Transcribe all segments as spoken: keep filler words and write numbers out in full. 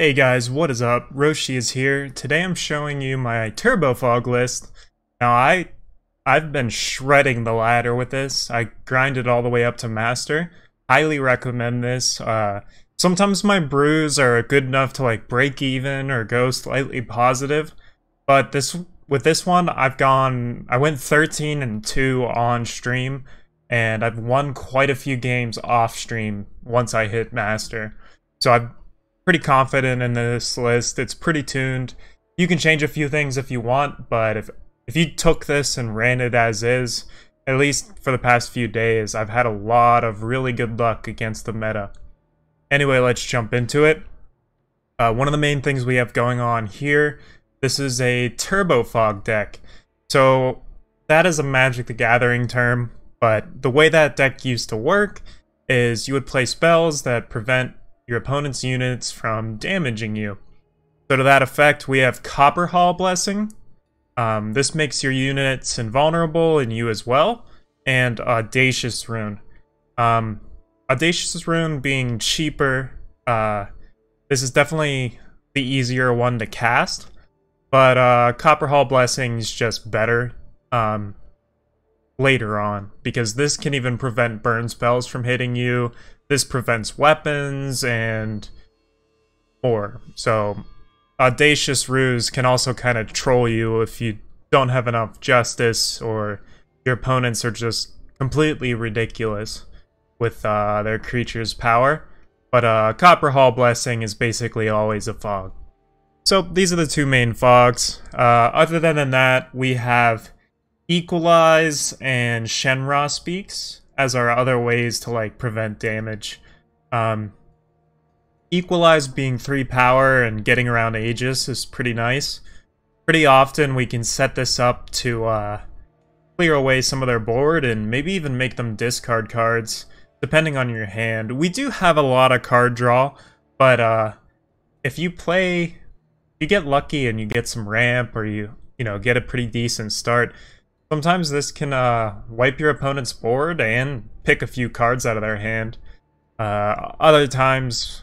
Hey guys, what is up? Roshi is here. Today I'm showing you my Turbo Fog list. Now I, I've been shredding the ladder with this. I grinded all the way up to Master. Highly recommend this. Uh, sometimes my brews are good enough to like break even or go slightly positive, but this with this one I've gone. I went thirteen and two on stream, and I've won quite a few games off stream once I hit Master. So I've pretty confident in this list. It's pretty tuned. You can change a few things if you want, but if if you took this and ran it as is, at least for the past few days, I've had a lot of really good luck against the meta. Anyway, let's jump into it. Uh, one of the main things we have going on here, this is a Turbo Fog deck. So that is a Magic: The Gathering term, but the way that deck used to work is you would play spells that prevent your opponent's units from damaging you. So to that effect, we have Copperhall Blessing. Um, this makes your units invulnerable and you as well. And Audacious Rune. Um, Audacious Rune being cheaper, uh, this is definitely the easier one to cast. But uh, Copperhall Blessing is just better um, later on, because this can even prevent burn spells from hitting you. This prevents weapons and more. So Audacious Ruse can also kind of troll you if you don't have enough justice or your opponents are just completely ridiculous with uh, their creature's power. But uh, Copperhall Blessing is basically always a fog. So these are the two main fogs. Uh, other than that, we have Equalize and Shen Ra Speaks as are other ways to like prevent damage. Um, Equalize being three power and getting around Aegis is pretty nice. Pretty often we can set this up to uh, clear away some of their board and maybe even make them discard cards, depending on your hand. We do have a lot of card draw, but uh, if you play, you get lucky and you get some ramp or you, you know, get a pretty decent start. Sometimes this can uh, wipe your opponent's board and pick a few cards out of their hand. Uh, other times,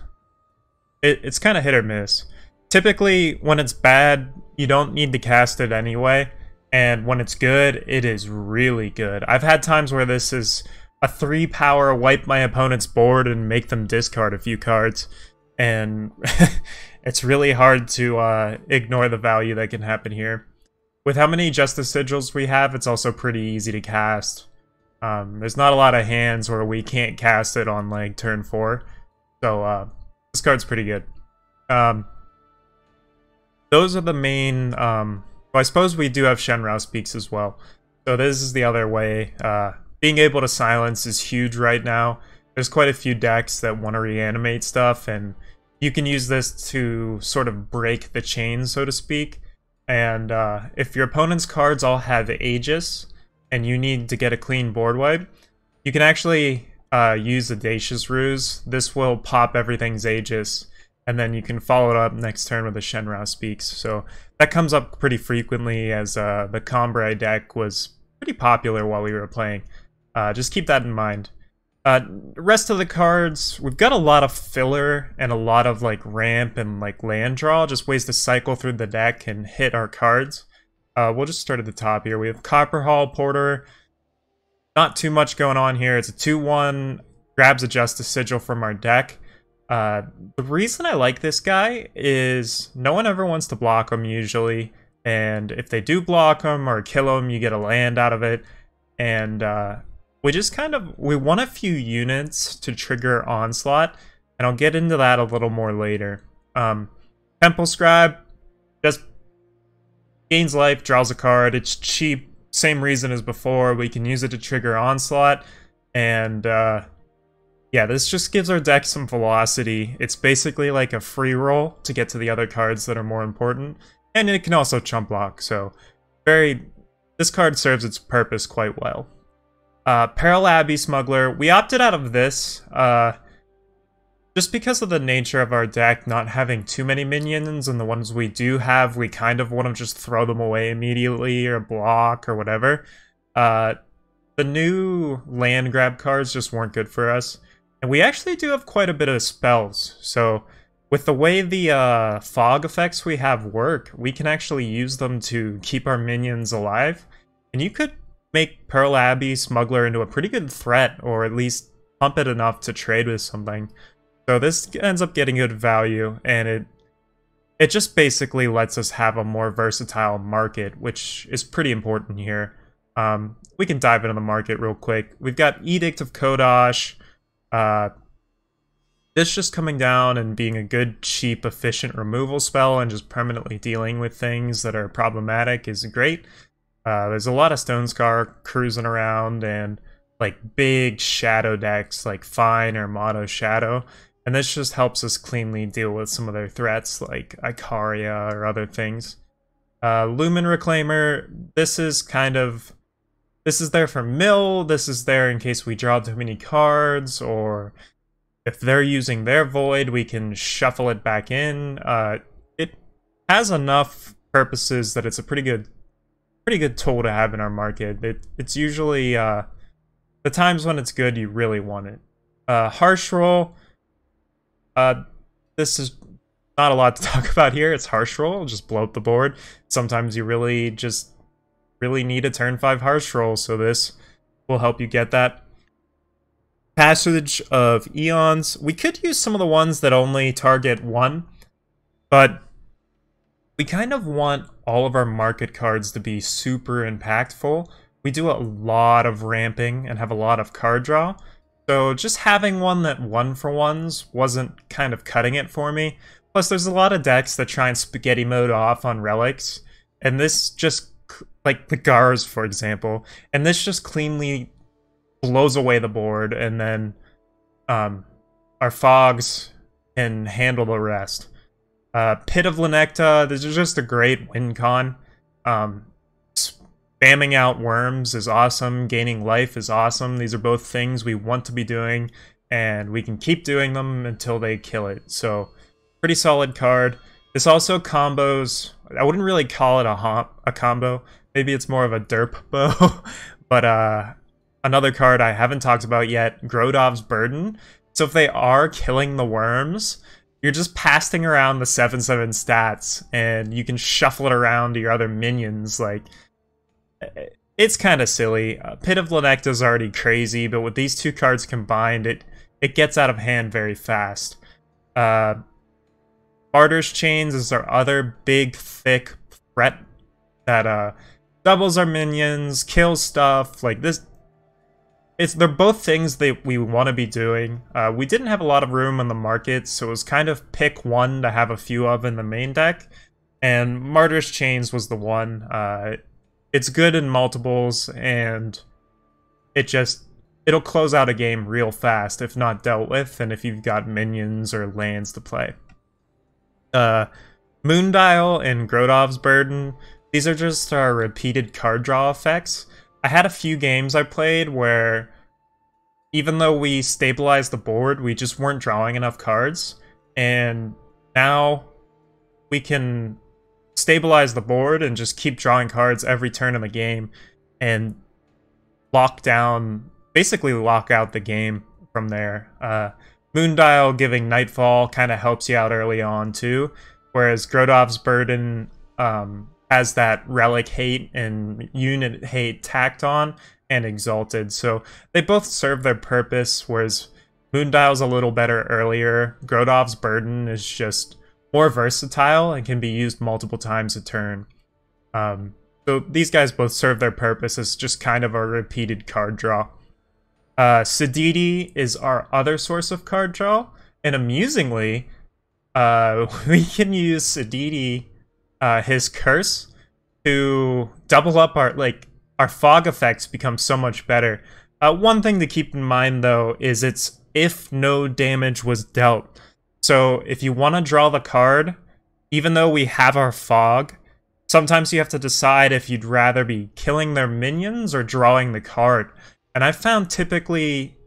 it, it's kind of hit or miss. Typically, when it's bad, you don't need to cast it anyway. And when it's good, it is really good. I've had times where this is a three power wipe my opponent's board and make them discard a few cards. And it's really hard to uh, ignore the value that can happen here. With how many Justice Sigils we have, it's also pretty easy to cast. Um, there's not a lot of hands where we can't cast it on like turn four. So uh, this card's pretty good. Um, those are the main... Um, well, I suppose we do have Shen Rao Speaks as well. So this is the other way. Uh, being able to silence is huge right now. There's quite a few decks that want to reanimate stuff, and you can use this to sort of break the chain, so to speak. And uh, if your opponent's cards all have Aegis, and you need to get a clean board wipe, you can actually uh, use Audacious Ruse. This will pop everything's Aegis, and then you can follow it up next turn with a Shen Ra Speaks. So that comes up pretty frequently, as uh, the Combrei deck was pretty popular while we were playing. Uh, just keep that in mind. Uh, rest of the cards, we've got a lot of filler and a lot of like ramp and like land draw, just ways to cycle through the deck and hit our cards. Uh, we'll just start at the top here. We have Copperhall Porter. Not too much going on here. It's a two one, grabs a Justice Sigil from our deck. Uh, the reason I like this guy is no one ever wants to block him usually, and if they do block him or kill him, you get a land out of it, and uh, We just kind of, we want a few units to trigger Onslaught, and I'll get into that a little more later. Um, Temple Scribe just gains life, draws a card, it's cheap, same reason as before, we can use it to trigger Onslaught, and uh, yeah, this just gives our deck some velocity. It's basically like a free roll to get to the other cards that are more important, and it can also chump block, so very, this card serves its purpose quite well. Uh, Peril Abbey Smuggler, we opted out of this, uh, just because of the nature of our deck not having too many minions, and the ones we do have, we kind of want to just throw them away immediately, or block, or whatever. Uh, the new land grab cards just weren't good for us, and we actually do have quite a bit of spells, so With the way the uh, fog effects we have work, we can actually use them to keep our minions alive. And you could make Pearl Abbey Smuggler into a pretty good threat, or at least pump it enough to trade with something. So this ends up getting good value, and it it just basically lets us have a more versatile market, which is pretty important here. Um, we can dive into the market real quick. We've got Edict of Kodosh. Uh, This just coming down and being a good, cheap, efficient removal spell and just permanently dealing with things that are problematic is great. Uh, there's a lot of Stonescar cruising around and like big shadow decks like Fine or Mono Shadow. And this just helps us cleanly deal with some of their threats like Ikaria or other things. Uh, Lumen Reclaimer, this is kind of... This is there for mill, this is there in case we draw too many cards, or... if they're using their Void, we can shuffle it back in. Uh, it has enough purposes that it's a pretty good, pretty good tool to have in our market. It, it's usually uh, the times when it's good, you really want it. Uh, Harsh Roll. Uh, this is not a lot to talk about here. It's Harsh Roll. It'll just blow up the board. Sometimes you really just really need a turn five Harsh Roll, so this will help you get that. Passage of Eons. We could use some of the ones that only target one, but we kind of want all of our market cards to be super impactful. We do a lot of ramping and have a lot of card draw, so just having one that one for ones wasn't kind of cutting it for me. Plus there's a lot of decks that try and spaghetti mode off on relics, and this just, like the Gars for example, and this just cleanly blows away the board, and then um, our fogs can handle the rest. Uh, Pit of Lenekta, this is just a great win con. Um, spamming out worms is awesome, gaining life is awesome. These are both things we want to be doing, and we can keep doing them until they kill it. So, pretty solid card. This also combos, I wouldn't really call it a, hom a combo, maybe it's more of a derp bow, but uh... another card I haven't talked about yet, Grodov's Burden. So if they are killing the worms, you're just passing around the seven seven stats, and you can shuffle it around to your other minions. Like, it's kind of silly. Uh, Pit of Lenekta is already crazy, but with these two cards combined, it it gets out of hand very fast. Uh, Martyr's Chains is our other big, thick threat that uh, doubles our minions, kills stuff like this. It's, they're both things that we want to be doing. Uh, we didn't have a lot of room in the market, so it was kind of pick one to have a few of in the main deck. And Martyr's Chains was the one. Uh, it's good in multiples, and it just... it'll close out a game real fast if not dealt with, and if you've got minions or lands to play. Uh, Moondial and Grodov's Burden, these are just our repeated card draw effects. I had a few games I played where even though we stabilized the board, we just weren't drawing enough cards, and now we can stabilize the board and just keep drawing cards every turn in the game and lock down, basically lock out the game from there. Uh, Moondial giving Nightfall kind of helps you out early on too, whereas Grodov's Burden... Um, has that relic hate and unit hate tacked on, and Exalted. So they both serve their purpose, whereas Moondial's a little better earlier. Grodov's Burden is just more versatile and can be used multiple times a turn. Um, so these guys both serve their purpose as just kind of a repeated card draw. Uh, Sediti is our other source of card draw, and amusingly, uh, we can use Sediti... Uh, his curse to double up our like our fog effects become so much better. Uh, one thing to keep in mind though is it's if no damage was dealt. So if you want to draw the card, even though we have our fog, sometimes you have to decide if you'd rather be killing their minions or drawing the card. And I found typically,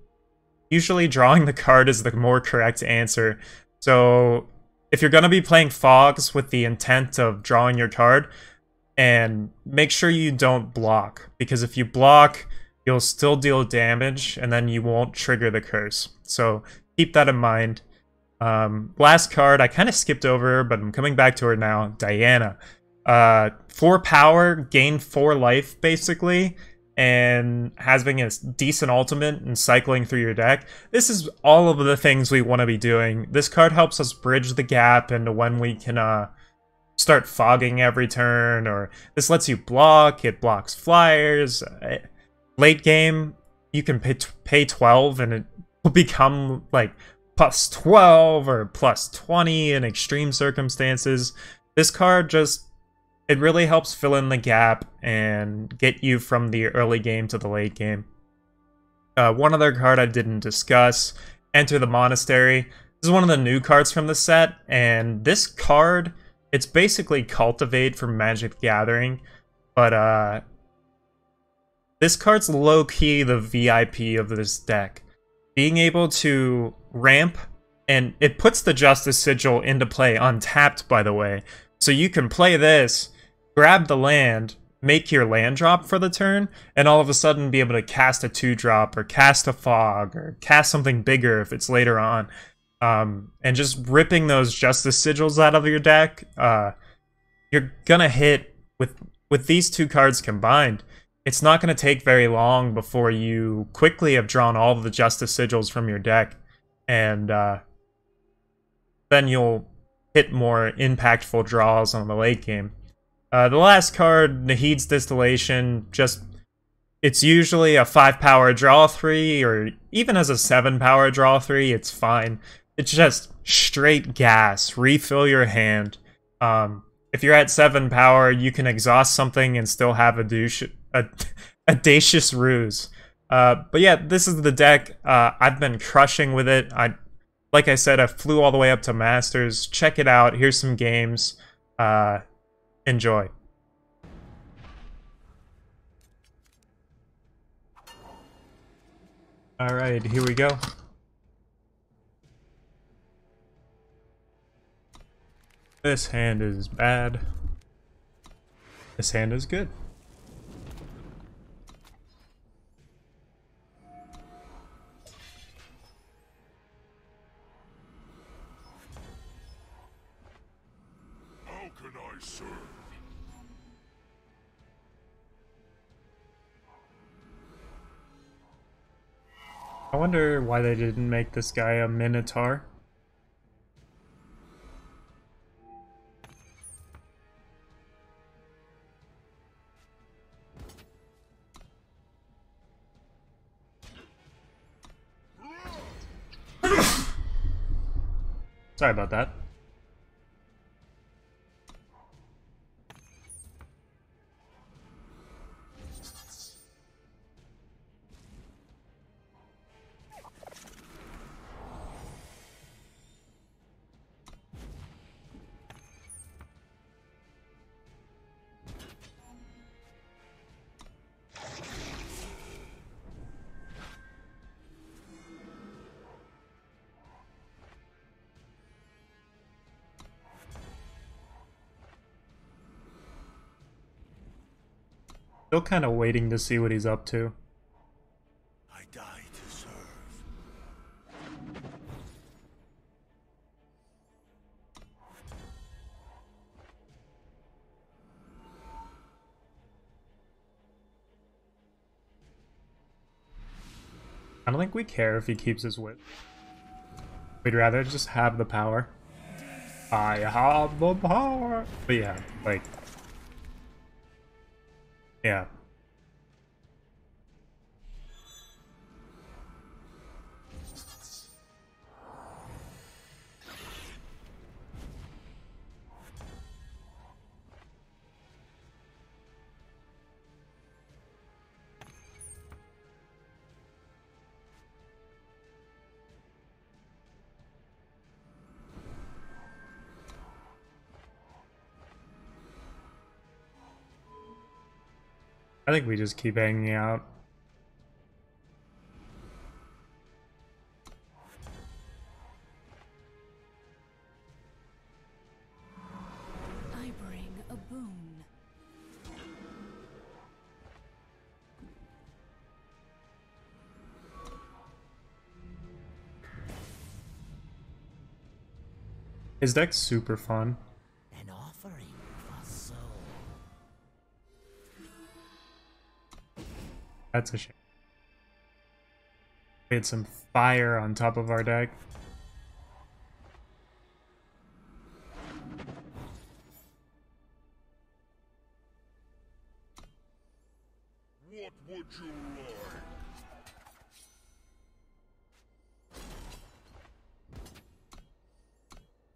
usually drawing the card is the more correct answer. So if you're going to be playing fogs with the intent of drawing your card, and make sure you don't block, because if you block, you'll still deal damage, and then you won't trigger the curse. So keep that in mind. Um, last card, I kind of skipped over her, but I'm coming back to her now. Diana. Uh, four power, gain four life, basically, and having a decent ultimate and cycling through your deck. This is all of the things we want to be doing. This card helps us bridge the gap into when we can uh, start fogging every turn, or this lets you block, it blocks flyers. Late game, you can pay, pay twelve and it will become like plus twelve or plus twenty in extreme circumstances. This card just, it really helps fill in the gap and get you from the early game to the late game. Uh, one other card I didn't discuss, Enter the Monastery. This is one of the new cards from the set, and this card, it's basically Cultivate for Magic: The Gathering, but uh, this card's low-key the V I P of this deck. Being able to ramp, and it puts the Justice Sigil into play untapped, by the way, so you can play this, grab the land, make your land drop for the turn, and all of a sudden be able to cast a two-drop or cast a fog or cast something bigger if it's later on. Um, and just ripping those Justice Sigils out of your deck, uh, you're gonna hit with, with these two cards combined. It's not gonna take very long before you quickly have drawn all of the Justice Sigils from your deck, and uh, then you'll hit more impactful draws on the late game. Uh, the last card, Naheed's Distillation, just, it's usually a five power draw three, or even as a seven power draw three, it's fine. It's just straight gas, refill your hand. Um, if you're at seven power, you can exhaust something and still have a douche, a, Audacious Ruse. Uh, but yeah, this is the deck. Uh, I've been crushing with it. I, Like I said, I flew all the way up to Masters. Check it out. Here's some games. Uh, enjoy. All right, here we go. This hand is bad. This hand is good. I wonder why they didn't make this guy a Minotaur. Sorry about that. Still kind of waiting to see what he's up to. I die to serve. I don't think we care if he keeps his whip. We'd rather just have the power. I have the power! But yeah, like... yeah. I think we just keep hanging out. I bring a boon. His deck's super fun. An offering of soul. That's a shame. We had some fire on top of our deck. What would you like?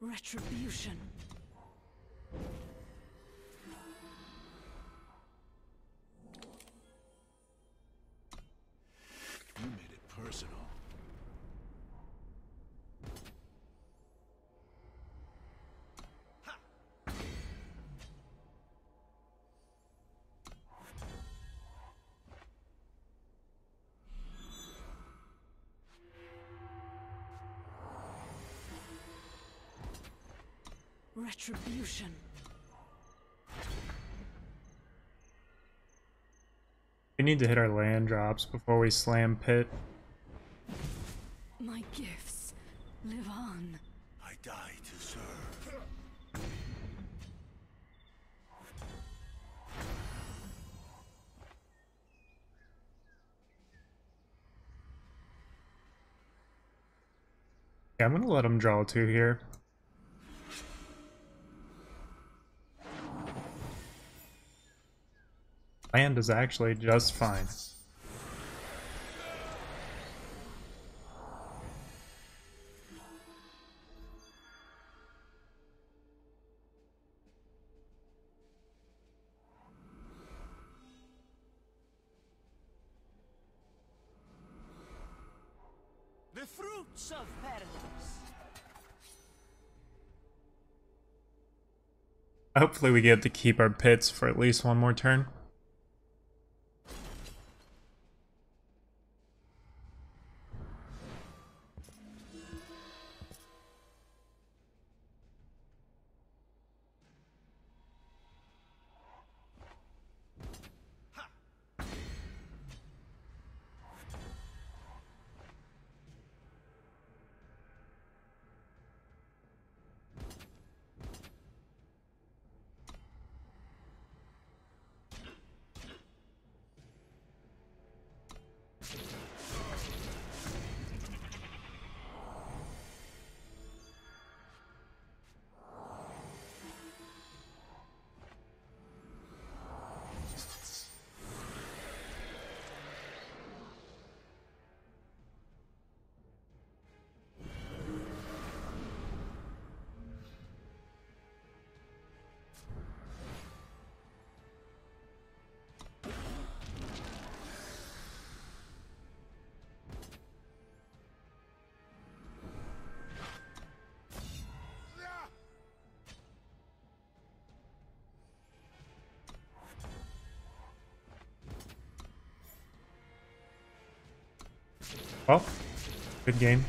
Retribution. You made it personal. Ha! Retribution. We need to hit our land drops before we slam Pit. My gifts live on. I die to serve. Yeah, I'm gonna let him draw two here. Land is actually just fine. The fruits of paradise. Hopefully we get to keep our Pits for at least one more turn. Well, good game.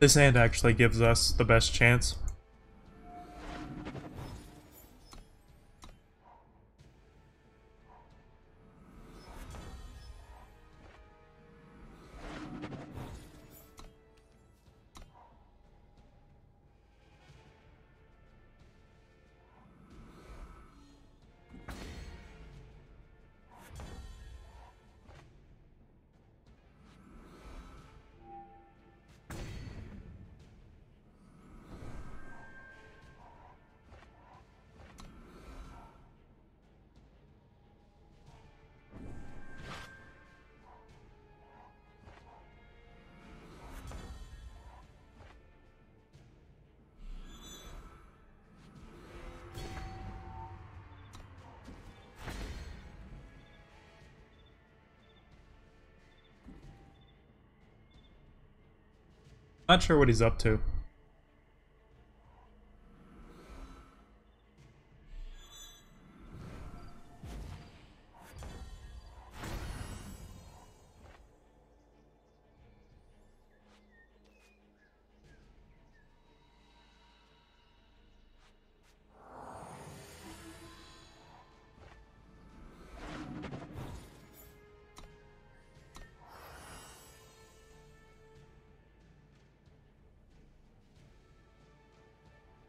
This hand actually gives us the best chance. Not sure what he's up to.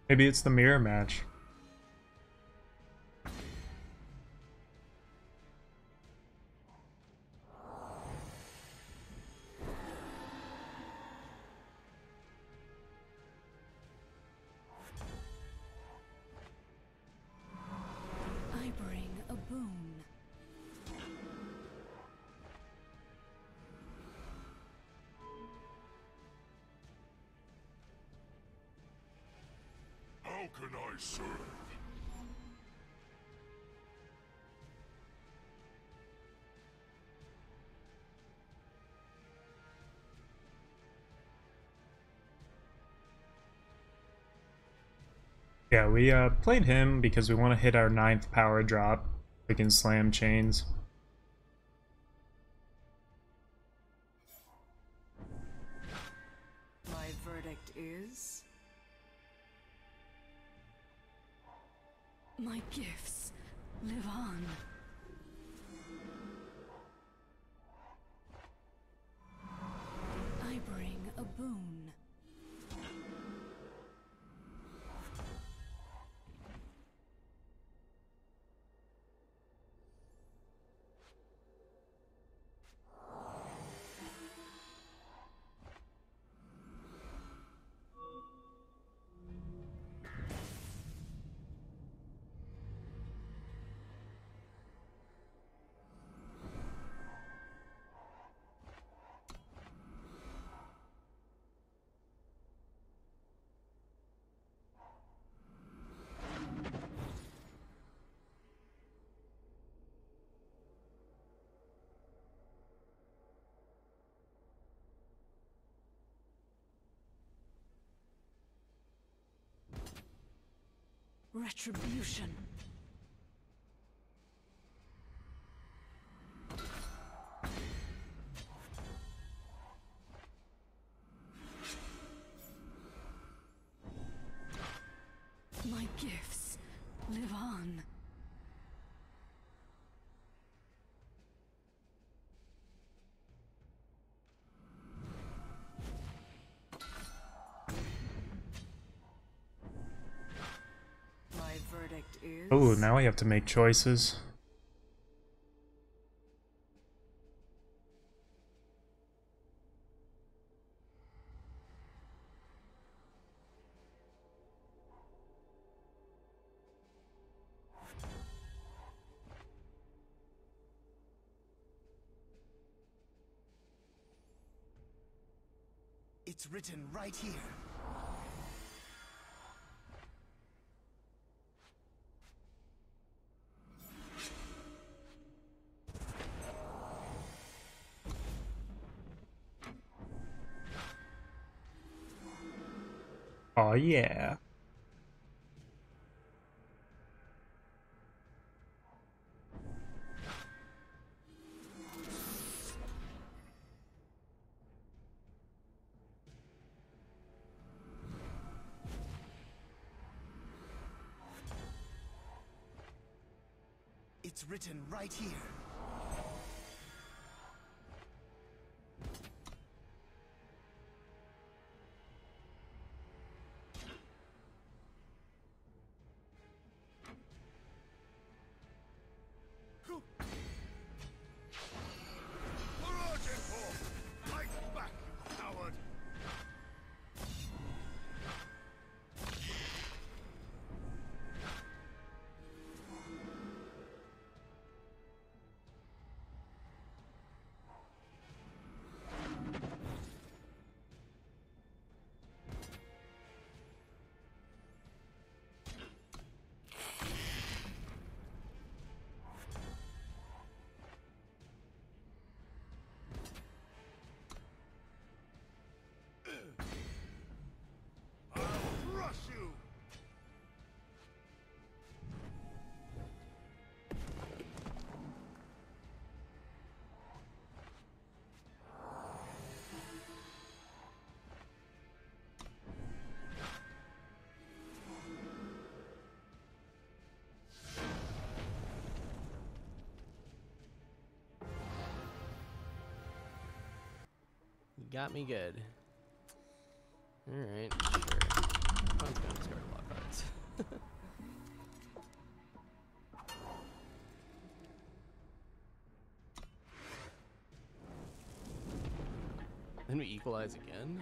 Maybe it's the mirror match. I bring a boon. How can I serve? Yeah, we uh, played him because we want to hit our ninth power drop. We can slam chains. My verdict is... my gifts live on. I bring a boon. Retribution. My gifts live on. Oh, now we have to make choices. It's written right here. Oh yeah. It's written right here. got me good. Alright, sure. I'm gonna discard a lot of cards. Then we equalize again?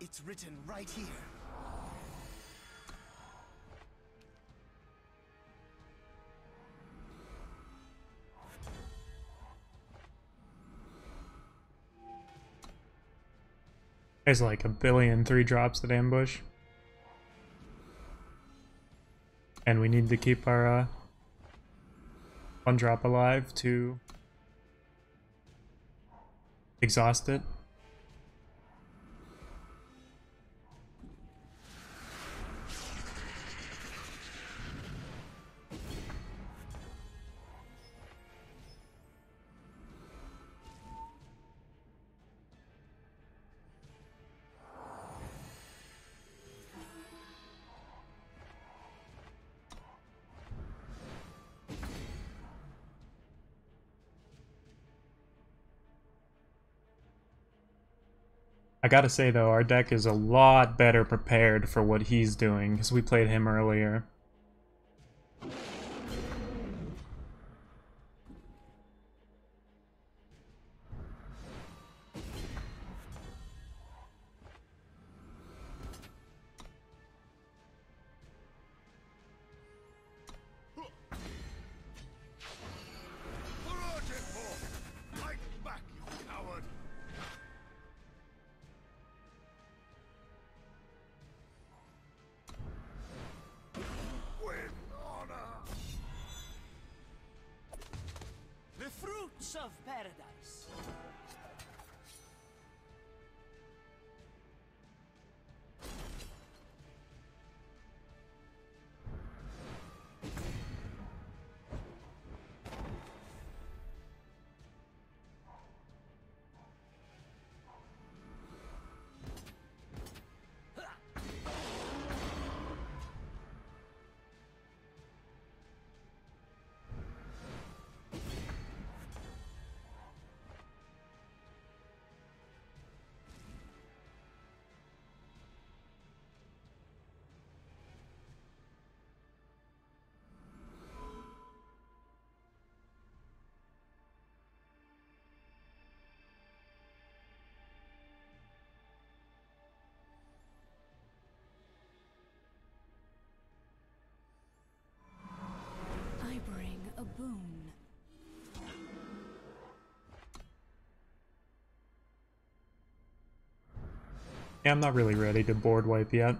It's written right here. There's like a billion three drops that ambush. And we need to keep our uh, one drop alive to exhaust it. I gotta say though, our deck is a lot better prepared for what he's doing, because we played him earlier. Boon. Yeah, I'm not really ready to board wipe yet.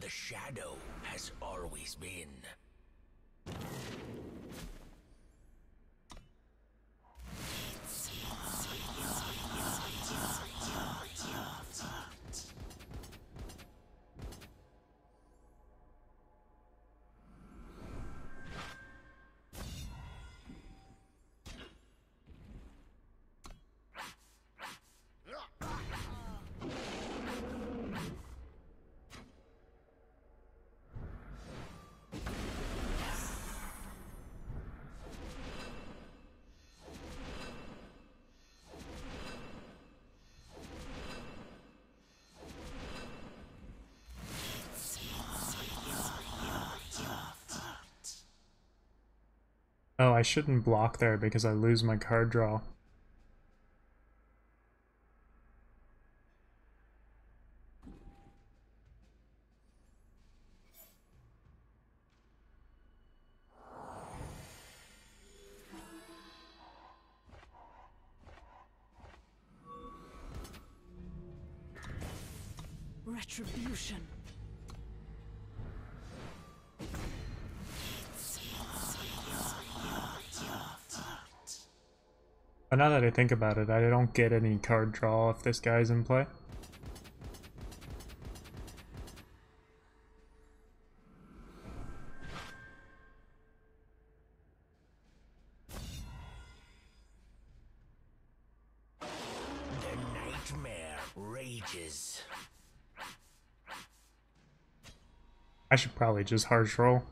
The shadow has always been. No, I shouldn't block there because I lose my card draw. Retribution. But now that I think about it, I don't get any card draw if this guy's in play. ages. I should probably just harsh roll.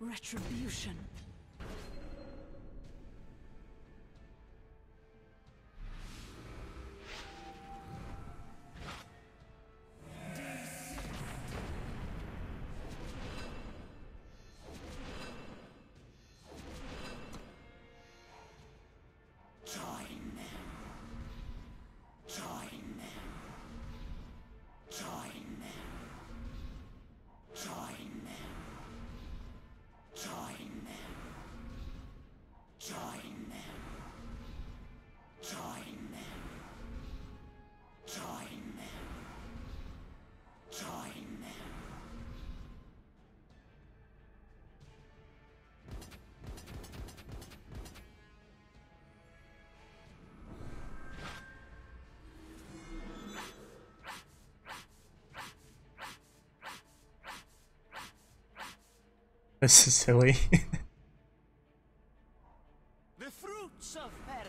Retribution. This is silly. The fruits of paradise.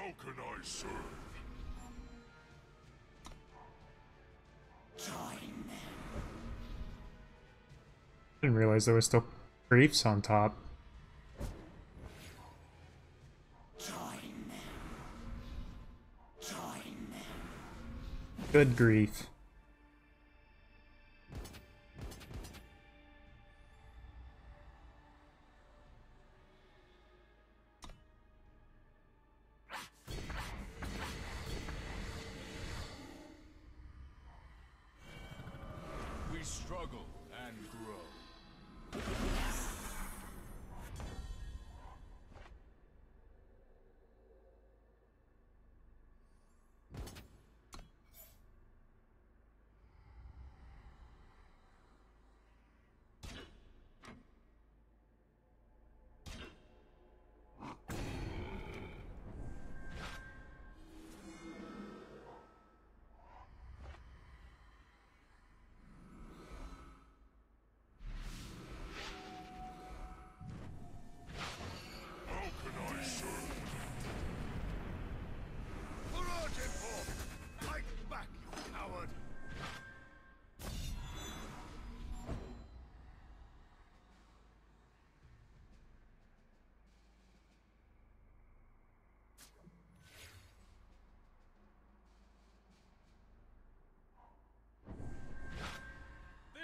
How can I serve? Didn't realize there was still griefs on top. Good grief.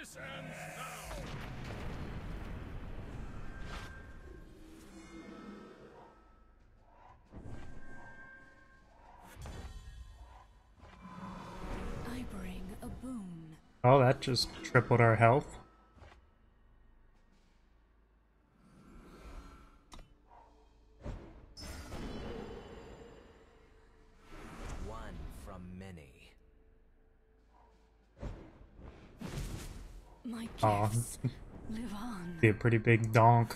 This ends now. I bring a boon. Oh, that just tripled our health. One from many. Aw. Live on. Be a pretty big donk.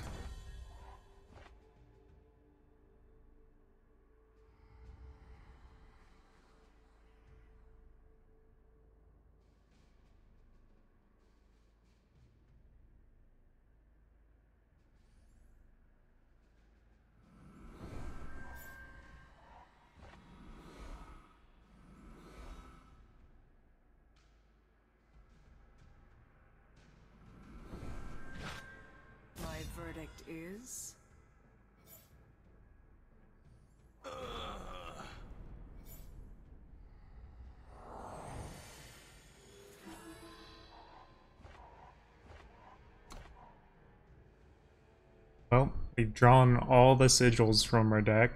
Is uh. Well, we've drawn all the sigils from our deck.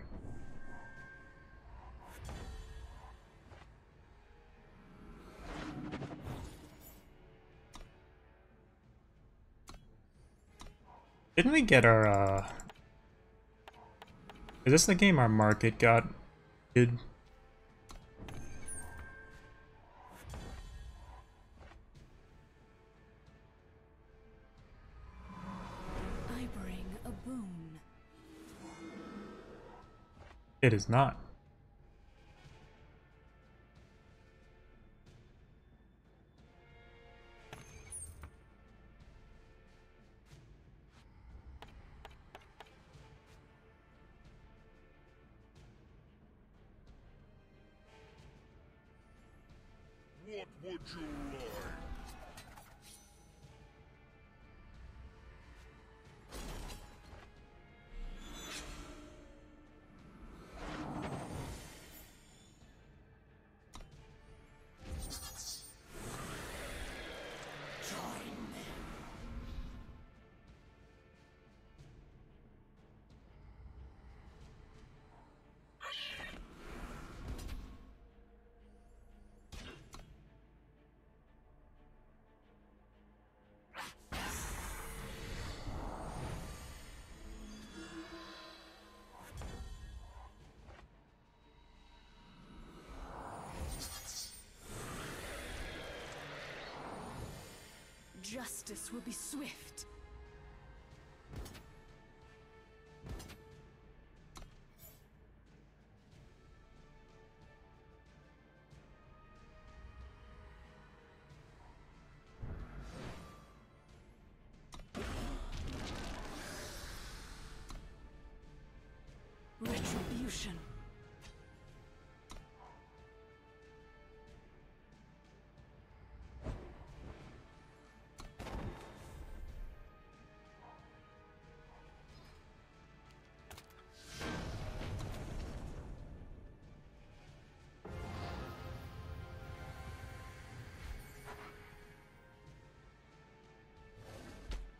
Didn't we get our, uh... Is this the game our market got? Did... I bring a boon. It is not. Justice will be swift. Retribution.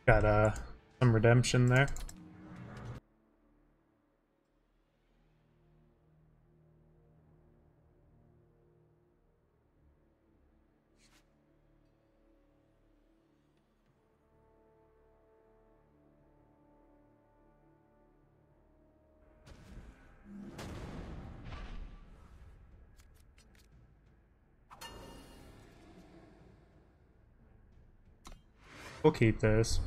Got uh, some redemption there. We'll keep this.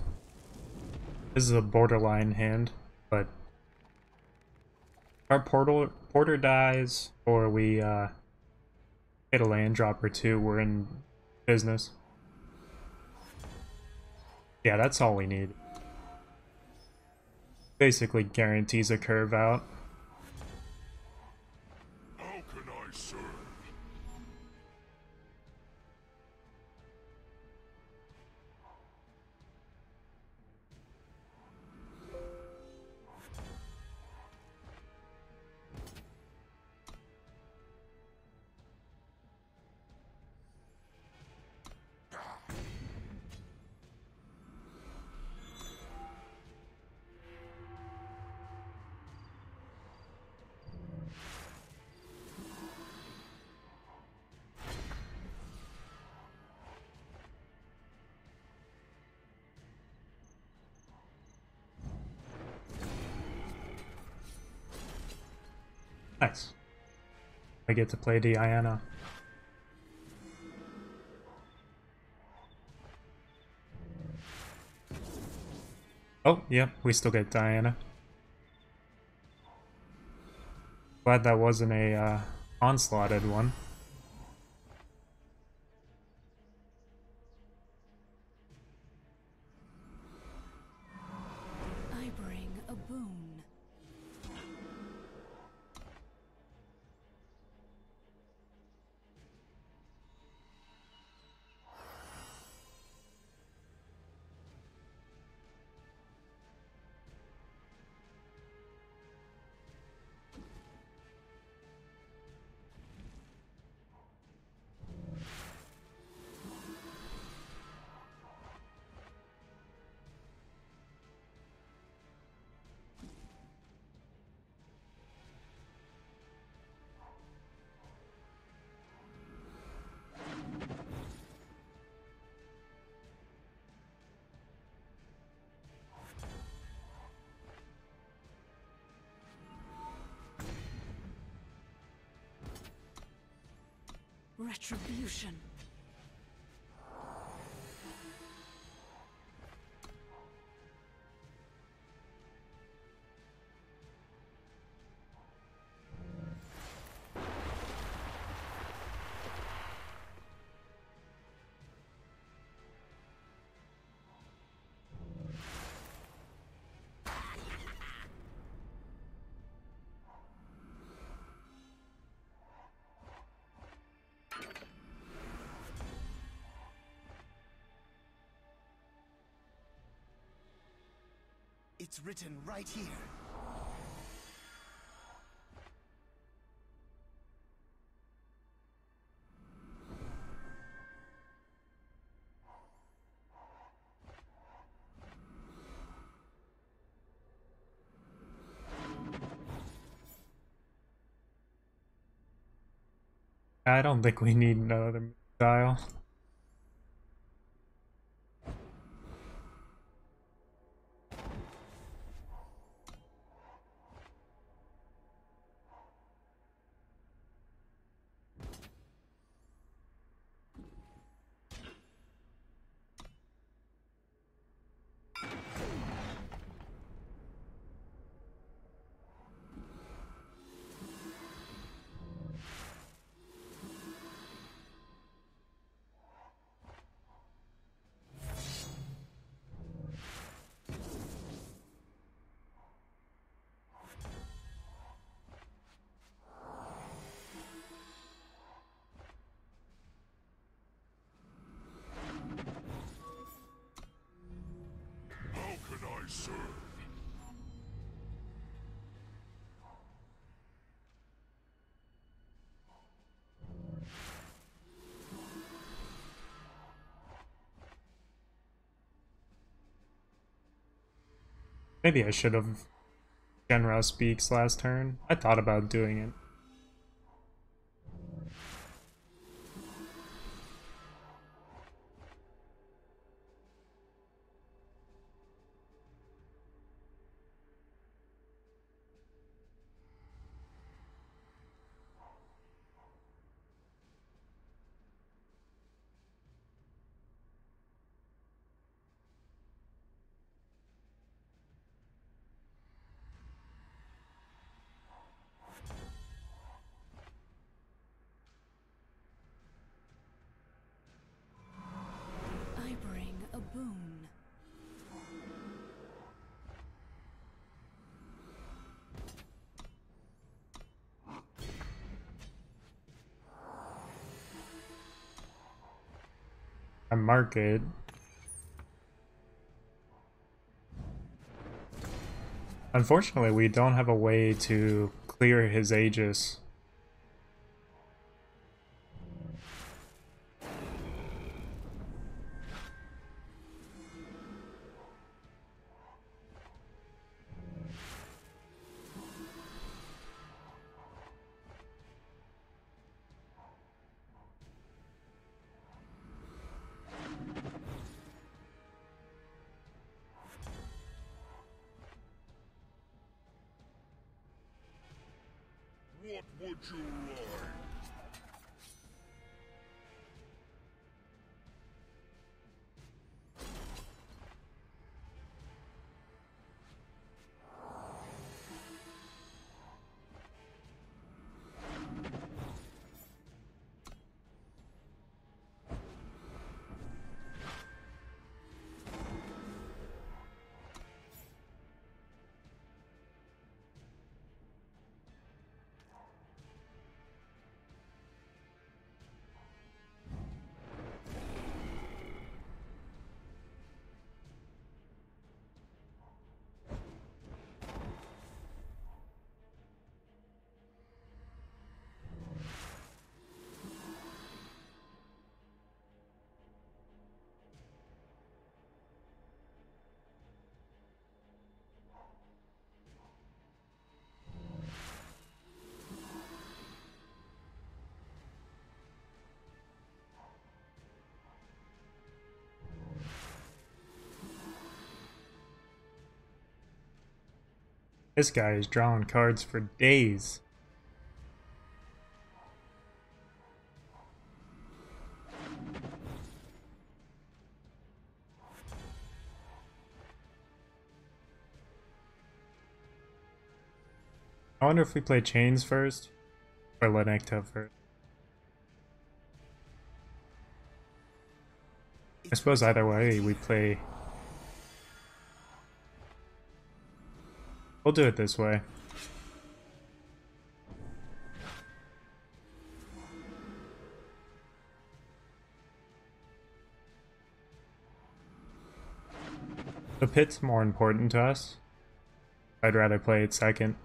This is a borderline hand, but our portal porter dies, or we uh, hit a land drop or two, we're in business. Yeah, that's all we need. Basically guarantees a curve out. How can I serve? Nice. I get to play Diana. Oh, yeah, we still get Diana. Glad that wasn't a uh, onslaughted one. I bring a boon. Retribution. It's written right here. I don't think we need another dial. Maybe I should have Shen Ra Speaks last turn. I thought about doing it. I mark it. Unfortunately, we don't have a way to clear his Aegis. This guy is drawing cards for days. I wonder if we play Chains first, or Lenekta first. I suppose either way we play... We'll do it this way. The pit's more important to us. I'd rather play it second.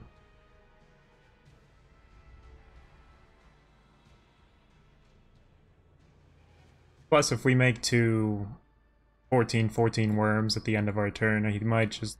Plus, if we make two fourteen fourteen worms at the end of our turn, he might just...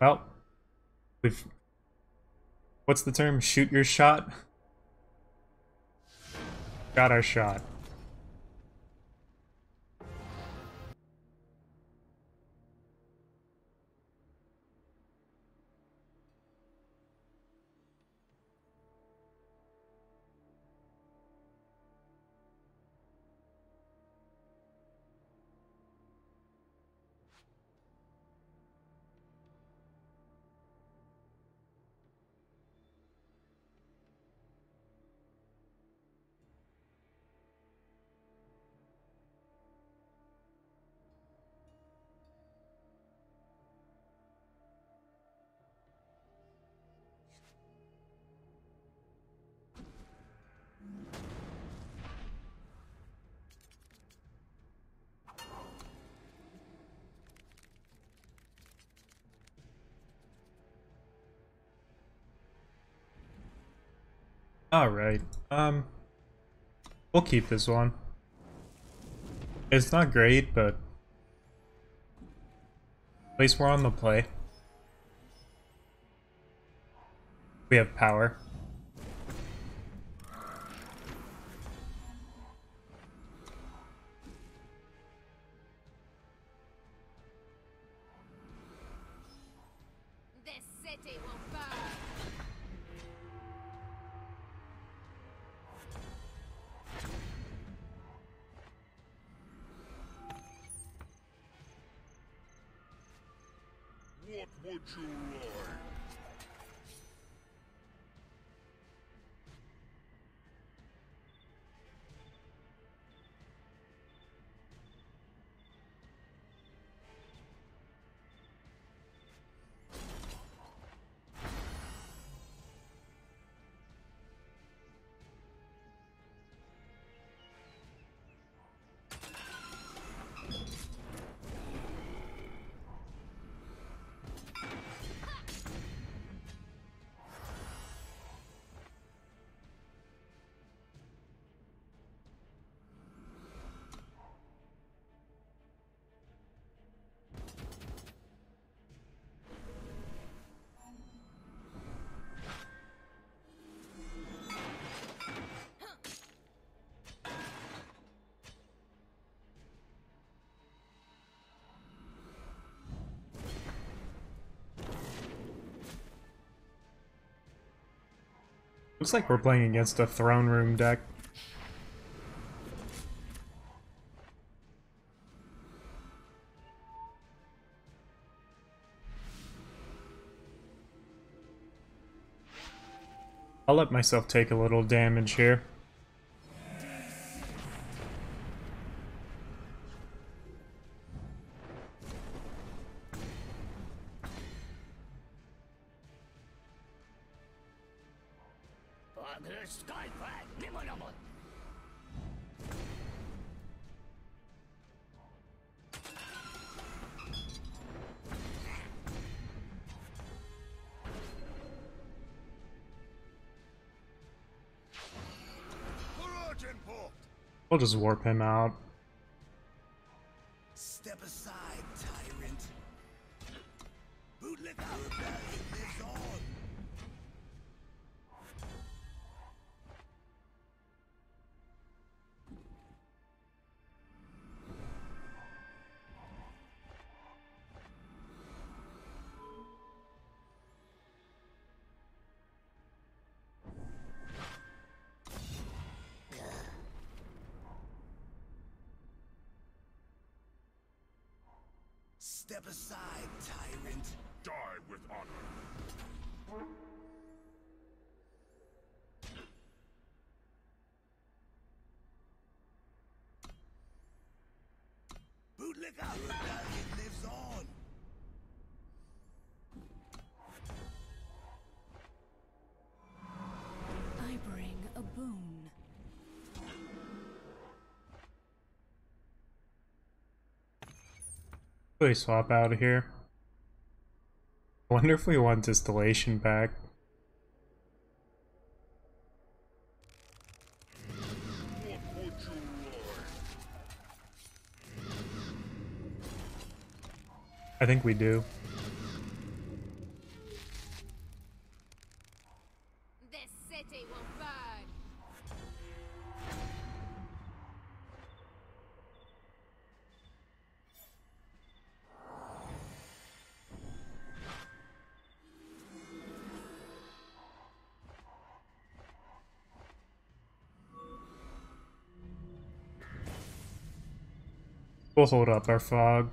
Well, we've... What's the term? Shoot your shot? Got our shot. Alright, um, we'll keep this one. It's not great, but at least we're on the play. We have power. Looks like we're playing against a throne room deck. I'll let myself take a little damage here. We'll just warp him out. Step aside, tyrant. Bootleg our belly lives on. Step aside, tyrant. Die with honor. Bootleg our rebellion lives on. I bring a boon. We swap out of here. I wonder if we want Distillation back. What would you like? I think we do. This city will burn. We'll hold up our fog.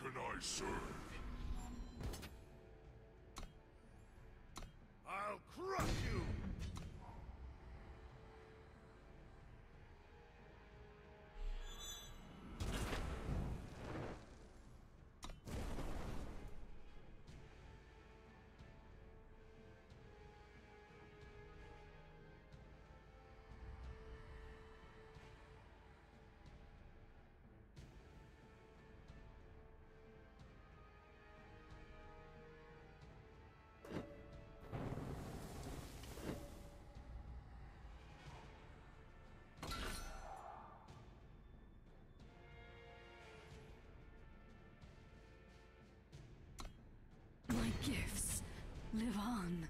Can I serve? I'll crush you. Gifts live on.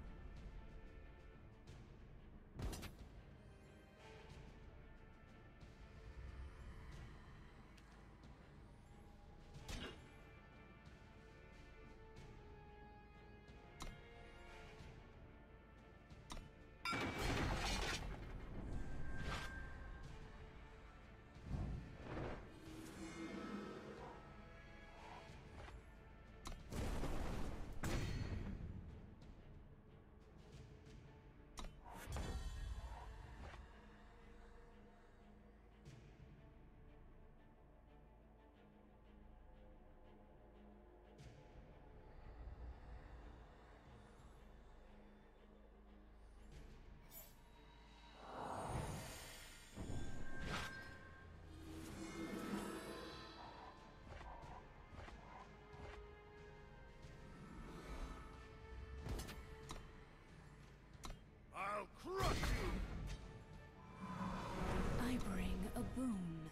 Crush you. I bring a boon.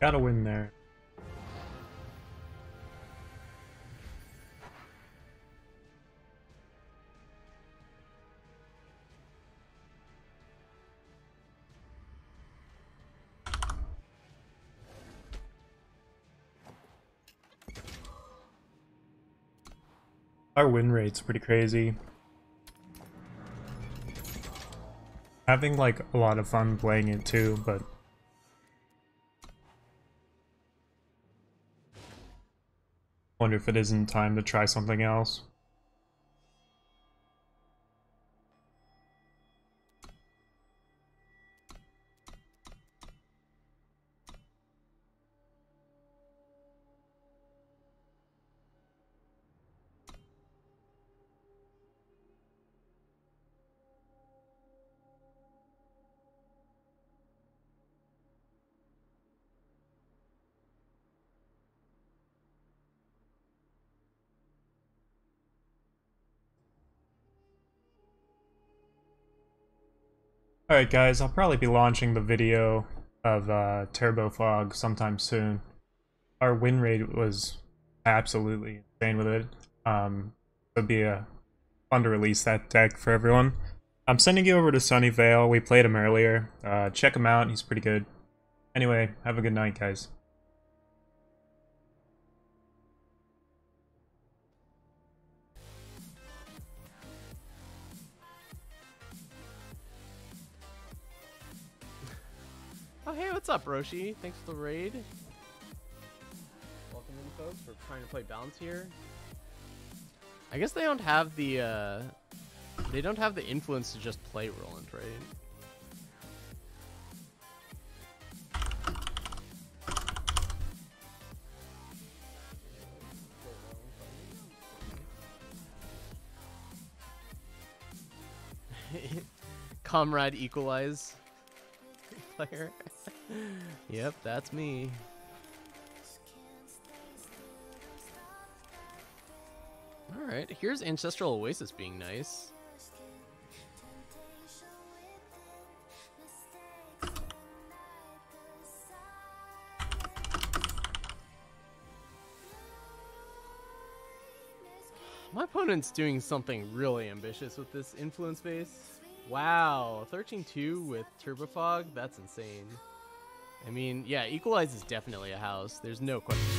Gotta win there. Our win rate's pretty crazy. Having like a lot of fun playing it too, but wonder if it isn't time to try something else. Alright guys, I'll probably be launching the video of uh, Turbo Fog sometime soon. Our win rate was absolutely insane with it. Um, it'll be a fun to release that deck for everyone. I'm sending you over to Sunnyvale. We played him earlier. Uh, check him out, he's pretty good. Anyway, have a good night guys. Oh hey, what's up, Roshi? Thanks for the raid. Welcome in, folks. We're trying to play balance here. I guess they don't have the uh, they don't have the influence to just play Roland, right? Comrade Equalize player. Yep, that's me. Alright, here's Ancestral Oasis being nice. My opponent's doing something really ambitious with this influence base. Wow, thirteen two with Turbo Fog? That's insane. I mean, yeah, Equalize is definitely a house. There's no question.